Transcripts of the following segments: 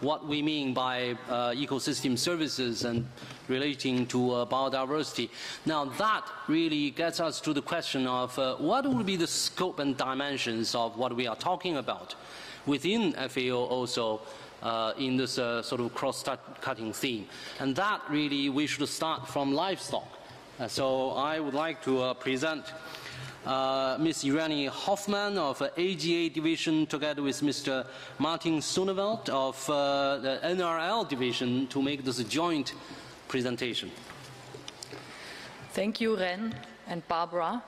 what we mean by ecosystem services and relating to biodiversity. Now that really gets us to the question of what would be the scope and dimensions of what we are talking about within FAO also in this sort of cross-cutting theme. And that really we should start from livestock. So I would like to present Ms. Irene Hoffmann of AGA division together with Mr. Martin Sunnevelt of the NRL division to make this a joint presentation. Thank you, Ren and Barbara.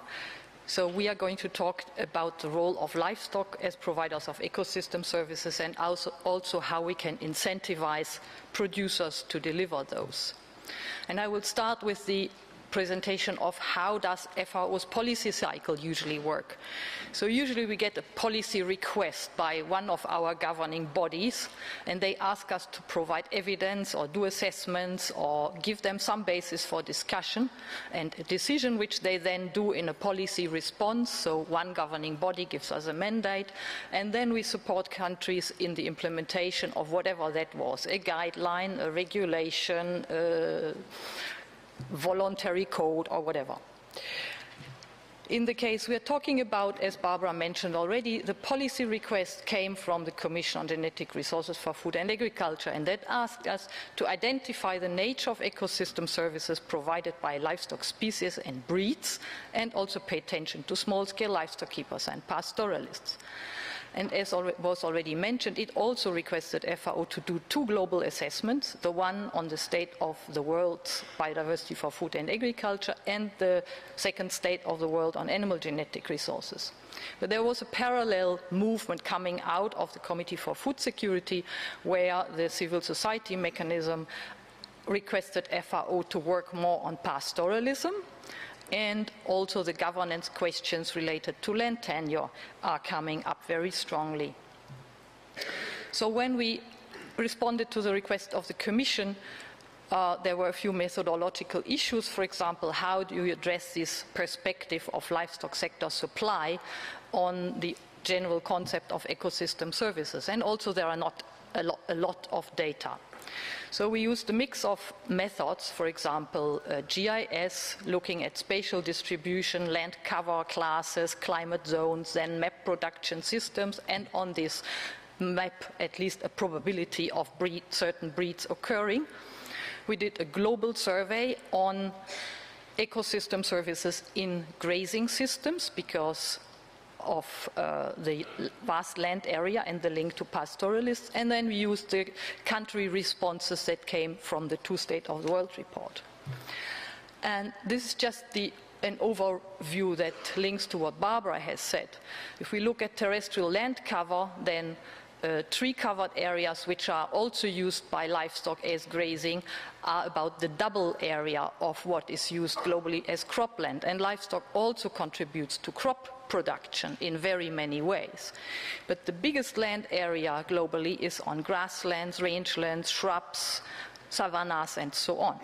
So we are going to talk about the role of livestock as providers of ecosystem services and also how we can incentivize producers to deliver those. And I will start with the presentation of how does FAO's policy cycle usually work. So usually we get a policy request by one of our governing bodies and they ask us to provide evidence or do assessments or give them some basis for discussion and a decision which they then do in a policy response. So one governing body gives us a mandate and then we support countries in the implementation of whatever that was, a guideline, a regulation, voluntary code or whatever. In the case we are talking about, as Barbara mentioned already, the policy request came from the Commission on Genetic Resources for Food and Agriculture, and that asked us to identify the nature of ecosystem services provided by livestock species and breeds, and also pay attention to small-scale livestock keepers and pastoralists. And as was already mentioned, it also requested FAO to do two global assessments, the one on the state of the world's biodiversity for food and agriculture and the second state of the world on animal genetic resources. But there was a parallel movement coming out of the Committee for Food Security where the civil society mechanism requested FAO to work more on pastoralism, and also the governance questions related to land tenure are coming up very strongly. So when we responded to the request of the Commission, there were a few methodological issues. For example, how do you address this perspective of livestock sector supply on the general concept of ecosystem services? And also there are not a lot of data. So we used a mix of methods, for example, GIS, looking at spatial distribution, land cover classes, climate zones, then map production systems, and on this map at least a probability of certain breeds occurring. We did a global survey on ecosystem services in grazing systems because of the vast land area and the link to pastoralists, and then we used the country responses that came from the two State of the World report. And this is just an overview that links to what Barbara has said. If we look at terrestrial land cover, then tree-covered areas, which are also used by livestock as grazing, are about the double area of what is used globally as cropland. And livestock also contributes to crop production in very many ways. But the biggest land area globally is on grasslands, rangelands, shrubs, savannas, and so on.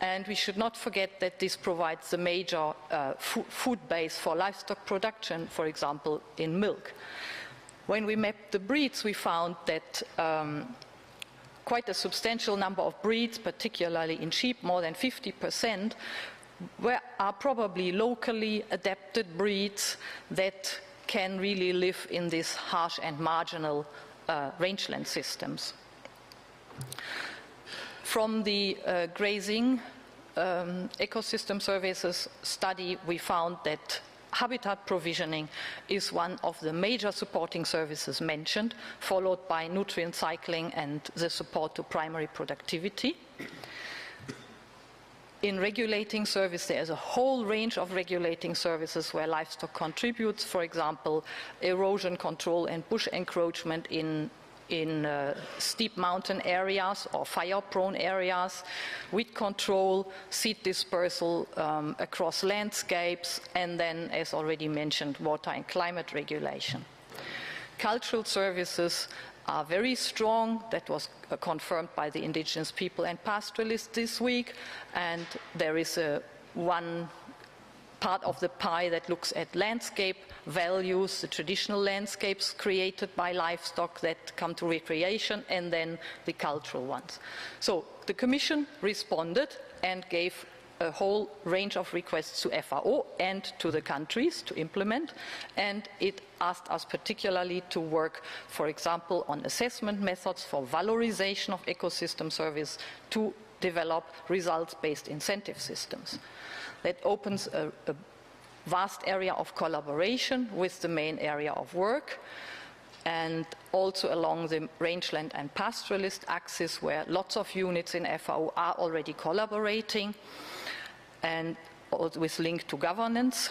And we should not forget that this provides a major food base for livestock production, for example, in milk. When we mapped the breeds, we found that quite a substantial number of breeds, particularly in sheep, more than 50%, are probably locally adapted breeds that can really live in these harsh and marginal rangeland systems. From the grazing ecosystem services study, we found that habitat provisioning is one of the major supporting services mentioned, followed by nutrient cycling and the support to primary productivity. In regulating service, there is a whole range of regulating services where livestock contributes, for example, erosion control and bush encroachment in steep mountain areas or fire-prone areas, weed control, seed dispersal across landscapes, and then, as already mentioned, water and climate regulation. Cultural services are very strong. That was confirmed by the indigenous people and pastoralists this week, and there is one part of the pie that looks at landscape values, the traditional landscapes created by livestock that come to recreation, and then the cultural ones. So the Commission responded and gave a whole range of requests to FAO and to the countries to implement, and it asked us particularly to work, for example, on assessment methods for valorization of ecosystem service, to develop results-based incentive systems. That opens a vast area of collaboration with the main area of work, and also along the rangeland and pastoralist axis, where lots of units in FAO are already collaborating, and with link to governance,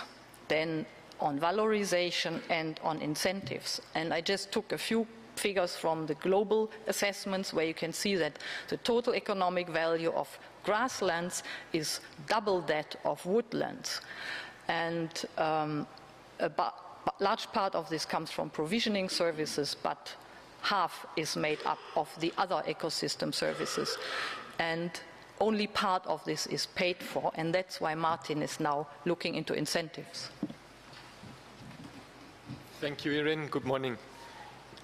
then on valorization and on incentives. And I just took a few figures from the global assessments, where you can see that the total economic value of grasslands is double that of woodlands. And a large part of this comes from provisioning services, but half is made up of the other ecosystem services. And only part of this is paid for, and that's why Martin is now looking into incentives. Thank you, Irene. Good morning.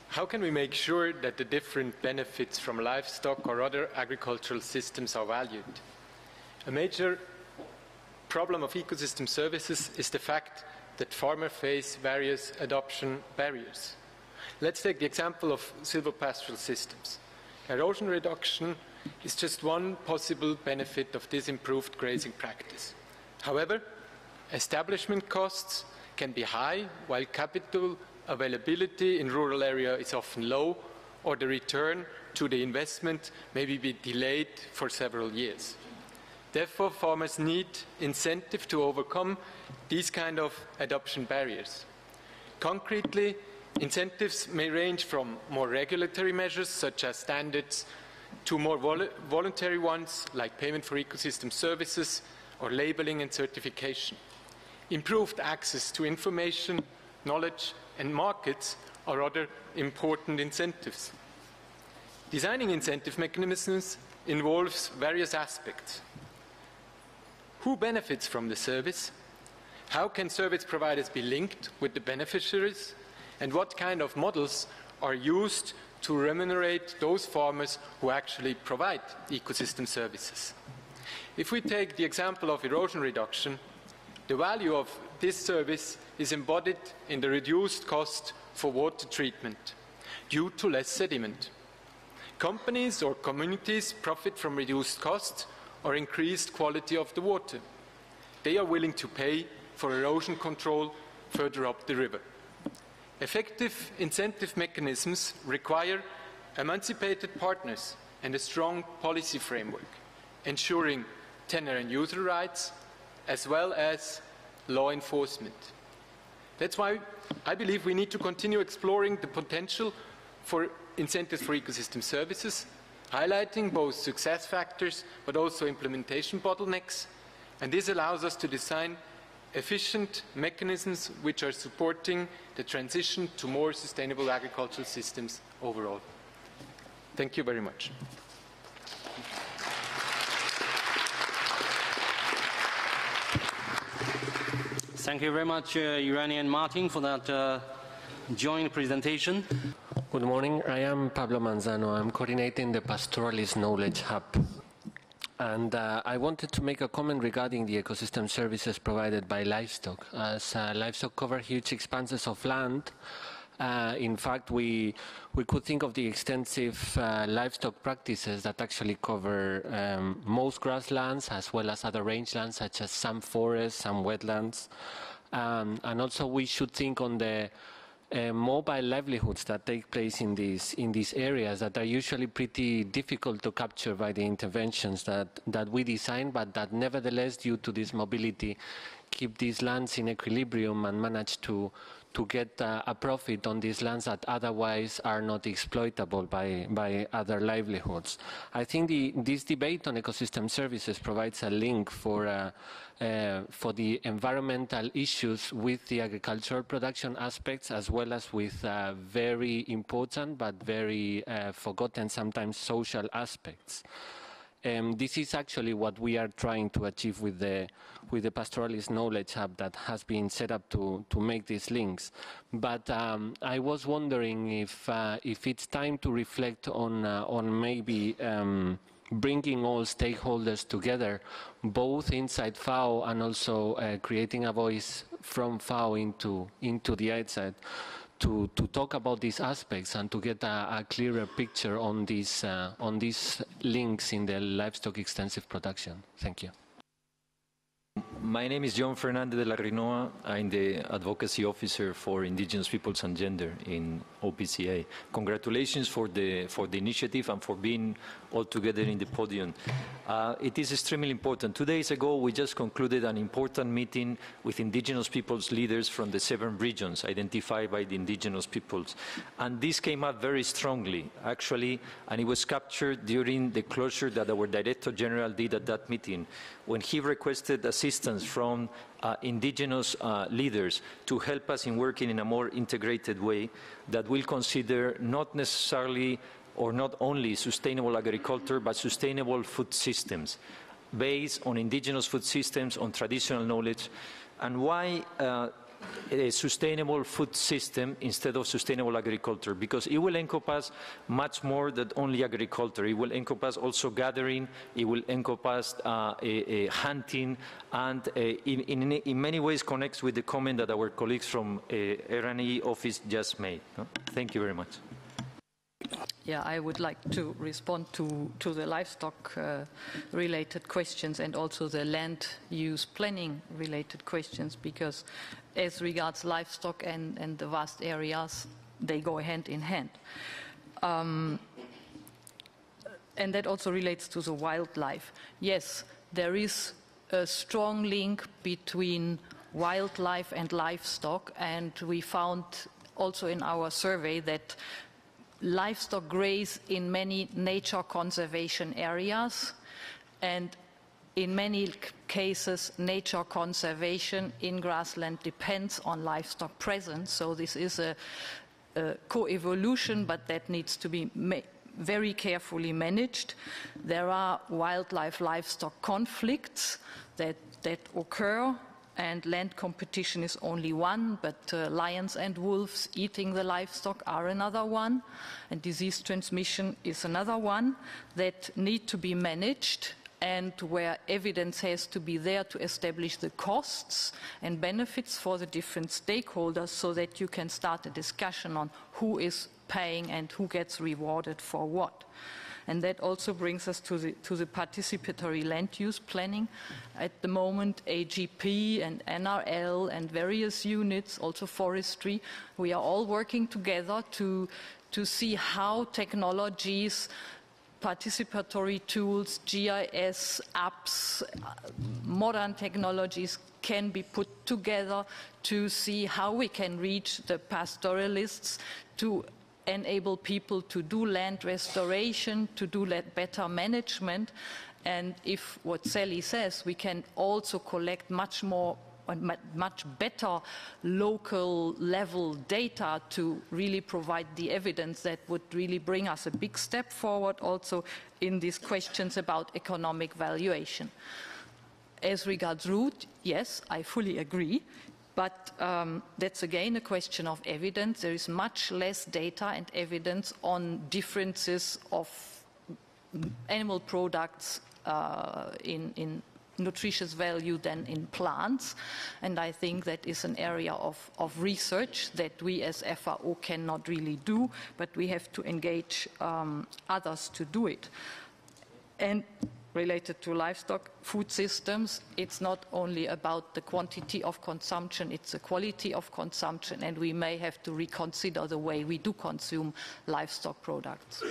How can we make sure that the different benefits from livestock or other agricultural systems are valued? A major problem of ecosystem services is the fact that farmers face various adoption barriers. Let's take the example of silvopastoral systems. Erosion reduction is just one possible benefit of this improved grazing practice. However, establishment costs can be high, while capital availability in rural areas is often low, or the return to the investment may be delayed for several years. Therefore, farmers need incentive to overcome these kind of adoption barriers. Concretely, incentives may range from more regulatory measures, such as standards, to more voluntary ones, like payment for ecosystem services or labeling and certification. Improved access to information, knowledge, and markets are other important incentives. Designing incentive mechanisms involves various aspects. Who benefits from the service? How can service providers be linked with the beneficiaries? And what kind of models are used to remunerate those farmers who actually provide ecosystem services? If we take the example of erosion reduction, the value of this service is embodied in the reduced cost for water treatment due to less sediment. Companies or communities profit from reduced costs or increased quality of the water. They are willing to pay for erosion control further up the river. Effective incentive mechanisms require emancipated partners and a strong policy framework, ensuring tenor and user rights, as well as law enforcement. That's why I believe we need to continue exploring the potential for incentives for ecosystem services, highlighting both success factors but also implementation bottlenecks, and this allows us to design efficient mechanisms which are supporting the transition to more sustainable agricultural systems overall. Thank you very much. Thank you very much, Irene and Martin, for that joint presentation. Good morning. I am Pablo Manzano. I'm coordinating the Pastoralist Knowledge Hub. And I wanted to make a comment regarding the ecosystem services provided by livestock. As livestock cover huge expanses of land, in fact, we could think of the extensive livestock practices that actually cover most grasslands, as well as other rangelands, such as some forests, some wetlands. And also we should think on the mobile livelihoods that take place in these areas that are usually pretty difficult to capture by the interventions that we design, but that nevertheless, due to this mobility, keep these lands in equilibrium and manage to get a profit on these lands that otherwise are not exploitable by other livelihoods. I think this debate on ecosystem services provides a link for the environmental issues with the agricultural production aspects, as well as with very important but very forgotten sometimes social aspects. This is actually what we are trying to achieve with the Pastoralist Knowledge Hub that has been set up to make these links. But I was wondering if it's time to reflect on maybe bringing all stakeholders together, both inside FAO and also creating a voice from FAO into the outside, to talk about these aspects and to get a clearer picture on these links in the livestock extensive production. Thank you. My name is John Fernández de la Rinoa. I'm the Advocacy Officer for Indigenous Peoples and Gender in OPCA. Congratulations for the initiative and for being all together in the podium. It is extremely important. 2 days ago, we just concluded an important meeting with Indigenous peoples leaders from the 7 regions identified by the Indigenous peoples. And this came up very strongly, actually, and it was captured during the closure that our Director General did at that meeting, when he requested assistance from indigenous leaders to help us in working in a more integrated way that will consider not necessarily or not only sustainable agriculture, but sustainable food systems based on indigenous food systems, on traditional knowledge, and why a sustainable food system instead of sustainable agriculture, because it will encompass much more than only agriculture. It will encompass also gathering, it will encompass hunting, and in many ways connects with the comment that our colleagues from R&E office just made. Thank you very much. Yeah, I would like to respond to the livestock related questions and also the land use planning related questions, because as regards livestock and the vast areas, they go hand in hand. And that also relates to the wildlife. Yes, there is a strong link between wildlife and livestock, and we found also in our survey that livestock graze in many nature conservation areas, and in many cases nature conservation in grassland depends on livestock presence. So this is a co-evolution, but that needs to be very carefully managed. There are wildlife livestock conflicts that occur, and land competition is only one, but lions and wolves eating the livestock are another one, and disease transmission is another one that need to be managed, and where evidence has to be there to establish the costs and benefits for the different stakeholders, so that you can start a discussion on who is paying and who gets rewarded for what. And that also brings us to the participatory land use planning. At the moment, AGP and NRL and various units, also forestry, we are all working together to see how technologies, participatory tools, GIS, apps, modern technologies can be put together to see how we can reach the pastoralists to enable people to do land restoration, to do better management. And if what Sally says, we can also collect much more and much better local level data to really provide the evidence that would really bring us a big step forward also in these questions about economic valuation. As regards route, yes, I fully agree. But that's again a question of evidence. There is much less data and evidence on differences of animal products in nutritious value than in plants. And I think that is an area of research that we as FAO cannot really do, but we have to engage others to do it. And related to livestock food systems, it's not only about the quantity of consumption, it's the quality of consumption, and we may have to reconsider the way we do consume livestock products.